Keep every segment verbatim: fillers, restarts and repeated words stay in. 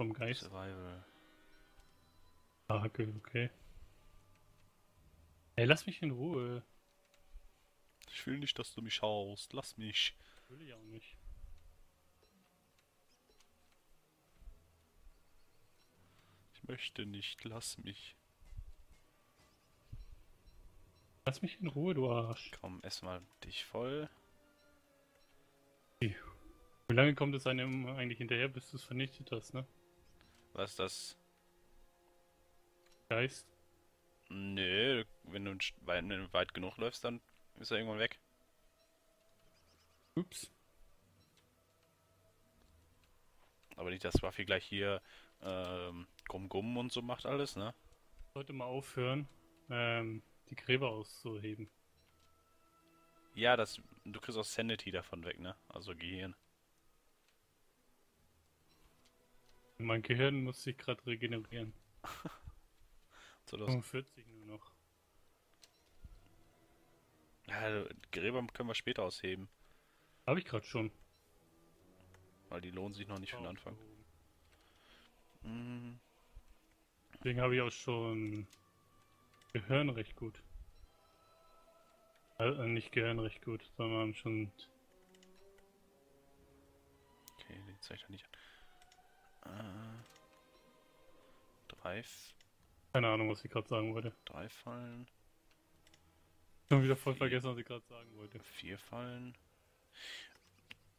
Vom Geist. Survival. Ah, okay, okay. Ey, lass mich in Ruhe. Ich will nicht, dass du mich haust. Lass mich. Will ich auch nicht. Ich möchte nicht. Lass mich. Lass mich in Ruhe, du Arsch. Komm, ess mal dich voll. Wie lange kommt es einem eigentlich hinterher, bis du es vernichtet hast, ne? Was ist das? Geist? Nö, wenn du weit, wenn du weit genug läufst, dann ist er irgendwann weg. Ups. Aber nicht, dass Ruffy gleich hier ähm, Gumm-Gumm und so macht alles, ne? Ich sollte mal aufhören, ähm, die Gräber auszuheben. Ja, das, du kriegst auch Sanity davon weg, ne? Also Gehirn. Mein Gehirn muss sich gerade regenerieren. So, das fünfundvierzig nur noch. Ja, Gräber können wir später ausheben. Habe ich gerade schon. Weil die lohnen sich noch nicht oh, für den Anfang. Oh. Mhm. Deswegen habe ich auch schon Gehirn recht gut. Also nicht Gehirn recht gut, sondern schon... Okay, den zeigt er nicht an. drei. Keine Ahnung, was ich gerade sagen wollte. drei Fallen. Schon wieder voll vier. Vergessen, was ich gerade sagen wollte. vier Fallen.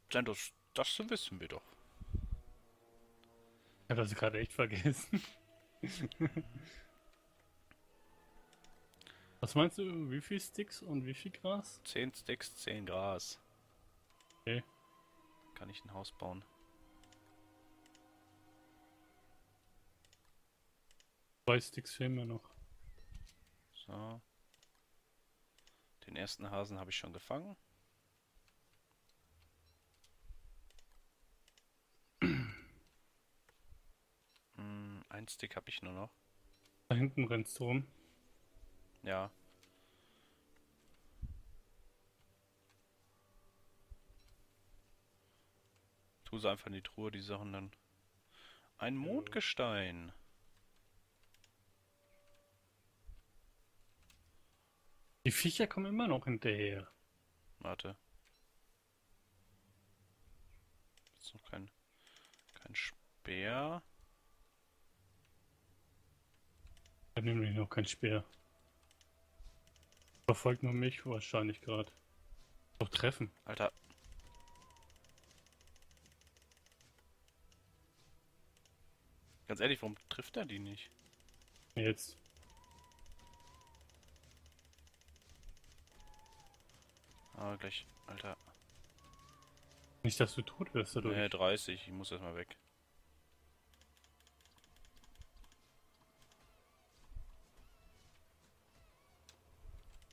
Das, das wissen wir doch. Ich habe das gerade echt vergessen. Was meinst du, wie viel Sticks und wie viel Gras? zehn Sticks, zehn Gras. Okay. Kann ich ein Haus bauen? Zwei Sticks fehlen mir noch. So. Den ersten Hasen habe ich schon gefangen. mm, ein Stick habe ich nur noch. Da hinten rennst du rum. Ja. Tu sie einfach in die Truhe, die Sachen dann. Ein Mondgestein. Die Viecher kommen immer noch hinterher. Warte. Jetzt noch kein, kein Speer. Ich habe nämlich noch kein Speer. Verfolgt nur mich wahrscheinlich gerade. Doch treffen. Alter. Ganz ehrlich, warum trifft er die nicht? Jetzt. Ah, gleich, Alter. Nicht, dass du tot wirst dadurch. Nee, dreißig, ich muss erstmal weg.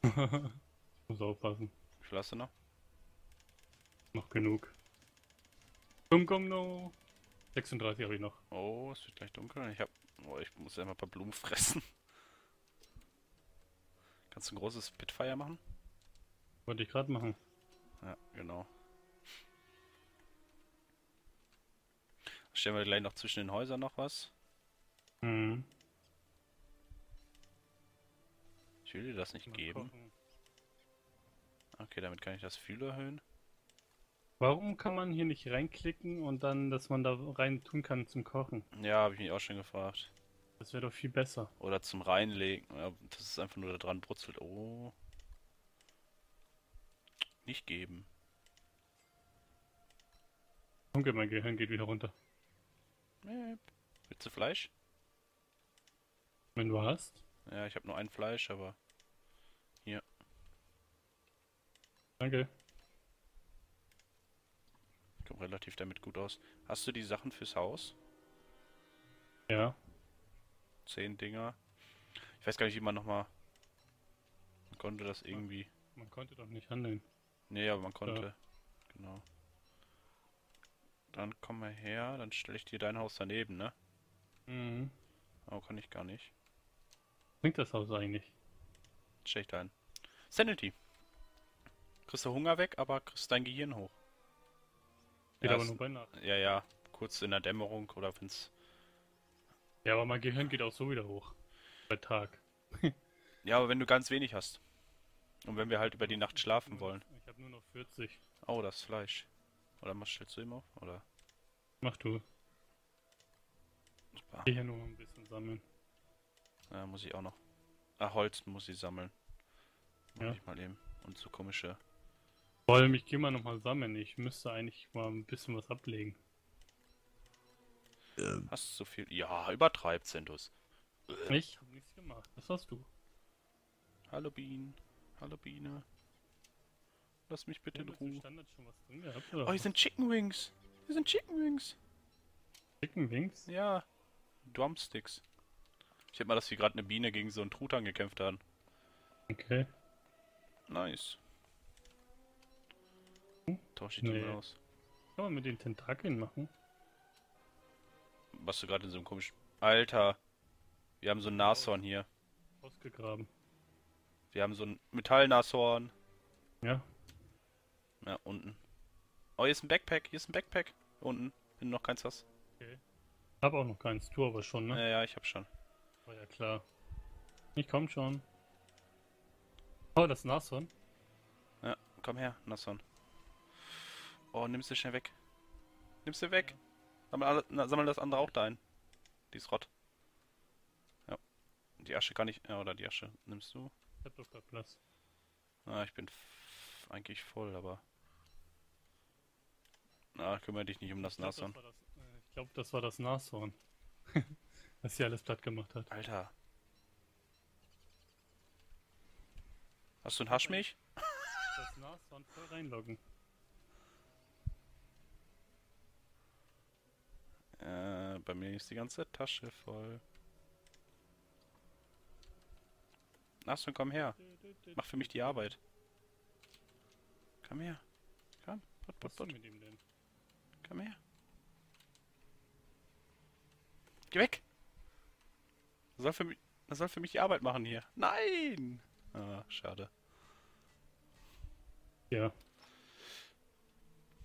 Ich muss aufpassen. Wie viel hast du noch? Noch genug. Komm, komm, no. sechsunddreißig habe ich noch. Oh, es wird gleich dunkel. Ich hab... Oh, ich muss erstmal ein paar Blumen fressen. Kannst du ein großes Pitfire machen? Wollte ich gerade machen. Ja, genau. Stellen wir gleich noch zwischen den Häusern noch was. Mhm. Ich will dir das nicht mal geben. Kochen. Okay, damit kann ich das viel erhöhen. Warum kann man hier nicht reinklicken und dann, dass man da rein tun kann zum Kochen? Ja, habe ich mich auch schon gefragt. Das wäre doch viel besser. Oder zum Reinlegen. Das ist einfach nur da dran brutzelt. Oh. Nicht geben. Danke, mein Gehirn geht wieder runter. Willst du Fleisch? Wenn du hast. Ja, ich habe nur ein Fleisch, aber hier. Danke. Ich komme relativ damit gut aus. Hast du die Sachen fürs Haus? Ja. Zehn Dinger. Ich weiß gar nicht, wie man nochmal... Man konnte das irgendwie... Man konnte doch nicht handeln. Nee, aber man konnte. Ja. Genau. Dann komm mal her, dann stelle ich dir dein Haus daneben, ne? Mhm. Aber kann ich gar nicht. Bringt das Haus eigentlich? Schlecht ein. Sanity. Kriegst du Hunger weg, aber kriegst dein Gehirn hoch. Geht ja, aber nur bei Nacht. Ja, ja. Kurz in der Dämmerung oder wenn's Ja, aber mein Gehirn geht auch so wieder hoch. Bei Tag. Ja, aber wenn du ganz wenig hast. Und wenn wir halt über die Nacht schlafen ich wollen. Ich habe nur noch vierzig. Oh, das Fleisch. Oder machst stellst du ihm auf? Oder? Mach du. Super. Ich hier nur ein bisschen sammeln. Ja, muss ich auch noch. Ah, Holz muss ich sammeln. Mach ja. ich mal eben. Und so komische. Vor allem, ich gehe mal nochmal sammeln. Ich müsste eigentlich mal ein bisschen was ablegen. Ähm. Hast du so viel? Ja, übertreibt Sentus. Ich hab nichts gemacht. Was hast du? Hallo Bienen. Hallo Biene. Lass mich bitte in Ruhe. Oh, hier sind Chicken Wings. Hier sind Chicken Wings. Chicken Wings? Ja. Drumsticks. Ich hätte mal, dass wir gerade eine Biene gegen so einen Truthahn gekämpft haben. Okay. Nice. Hm? Tausch die nee. Dinge aus. Kann man mit den Tentakeln machen? Was du gerade in so einem komischen... Alter. Wir haben so ein Nashorn hier. Ausgegraben. Wir haben so ein Metallnashorn. Ja. Ja, unten. Oh, hier ist ein Backpack, hier ist ein Backpack. Unten. Wenn du noch keins hast. Okay. Hab auch noch keins, du aber schon, ne? Ja, ja, ich hab schon. Oh ja, klar. Ich komm schon. Oh, das Nashorn. Ja, komm her, Nashorn. Oh, nimm's dir schnell weg. Nimm's dir weg. Ja. Sammel, alle, na, sammel das andere auch da ein. Die ist rot. Ja. Die Asche kann ich... Ja, oder die Asche nimmst du. Ich hab doch grad Platz. Ah, ich bin eigentlich voll, aber... Na, kümmere dich nicht um das Nashorn. Das das, äh, ich glaube, das war das Nashorn. Was hier alles platt gemacht hat. Alter. Hast du einen Haschmilch? Das Nashorn voll reinloggen. Äh, bei mir ist die ganze Tasche voll. Nashorn, komm her. Mach für mich die Arbeit. Komm her. Komm. Bot, bot, bot. Was ist mit ihm denn? Komm her. Geh weg! Er soll für mich, er soll für mich die Arbeit machen hier. Nein! Ah, schade. Ja. Ist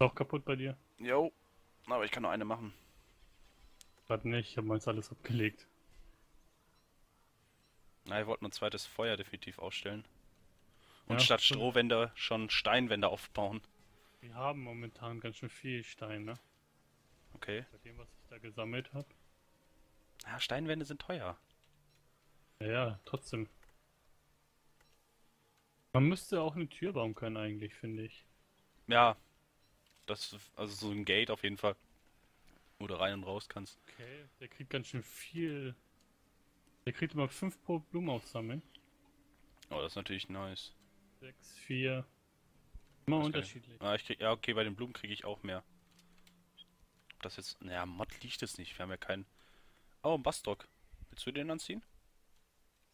auch kaputt bei dir? Jo. Aber ich kann nur eine machen. Warte nicht, ich hab mal jetzt alles abgelegt. Na, wir wollten ein zweites Feuer definitiv aufstellen. Und ja, statt stimmt. Strohwände schon Steinwände aufbauen. Wir haben momentan ganz schön viel Stein, ne? Okay. Bei dem, was ich da gesammelt habe. Ja, Steinwände sind teuer. Ja, ja, trotzdem. Man müsste auch eine Tür bauen können eigentlich, finde ich. Ja. Das, also so ein Gate auf jeden Fall. Wo du rein und raus kannst. Okay, der kriegt ganz schön viel... Der kriegt immer fünf pro Blumen aufsammeln. Oh, das ist natürlich nice. sechs, vier. Immer unterschiedlich. Ah, ich krieg, ja, okay, bei den Blumen kriege ich auch mehr. Ob das jetzt. Naja, Mod liegt es nicht. Wir haben ja keinen. Oh, ein Bastrock. Willst du den anziehen?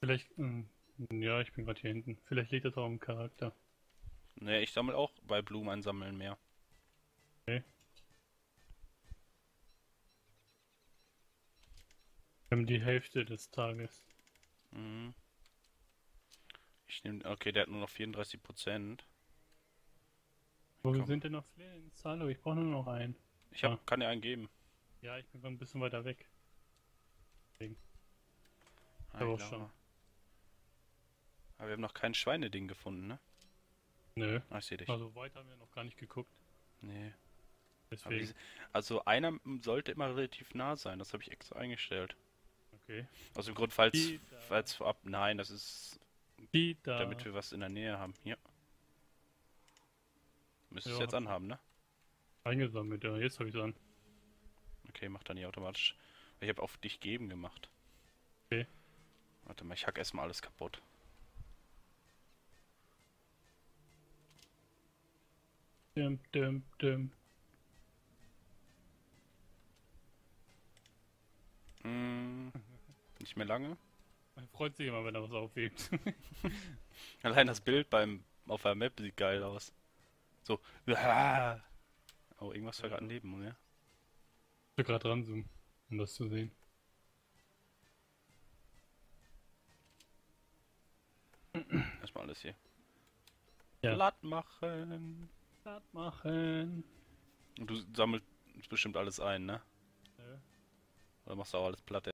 Vielleicht. Mh, ja, ich bin gerade hier hinten. Vielleicht liegt das auch im Charakter. Nee, ich sammle auch bei Blumen einsammeln mehr. Okay. Wir haben die Hälfte des Tages. Mhm. Ich nehme. Okay, der hat nur noch vierunddreißig Prozent. Wo Komm. sind denn noch Flins? Hallo, ich brauche nur noch einen. Ich hab, ah. kann dir einen geben. Ja, ich bin ein bisschen weiter weg. Deswegen. Ah, ich auch schon. Aber wir haben noch kein Schweineding gefunden, ne? Nö. Ah, ich seh dich. Also weit haben wir noch gar nicht geguckt. Nee. Deswegen. Diese, also einer sollte immer relativ nah sein, das habe ich extra eingestellt. Okay. Aus dem Grund, falls, falls vorab... Nein, das ist... Dieter. Damit wir was in der Nähe haben. Hier. Müsstest du jetzt anhaben, ne? Eingesammelt, ja. Jetzt habe ich es an. Okay, mach dann hier automatisch. Ich habe auf dich geben gemacht. Okay. Warte mal, ich hack erstmal alles kaputt. Düm, düm, düm. Hm, nicht mehr lange. Man freut sich immer, wenn er was aufhebt. Allein das Bild beim auf der Map sieht geil aus. So. Oh, irgendwas war gerade neben mir. Ich will gerade ranzoomen, um das zu sehen. Erstmal alles hier. Ja. Blatt machen. Blatt machen. Und du sammelst bestimmt alles ein, ne? Ja. Oder machst du auch alles platt?